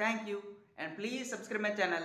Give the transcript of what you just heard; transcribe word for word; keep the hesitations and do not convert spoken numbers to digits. Thank you and please subscribe my channel.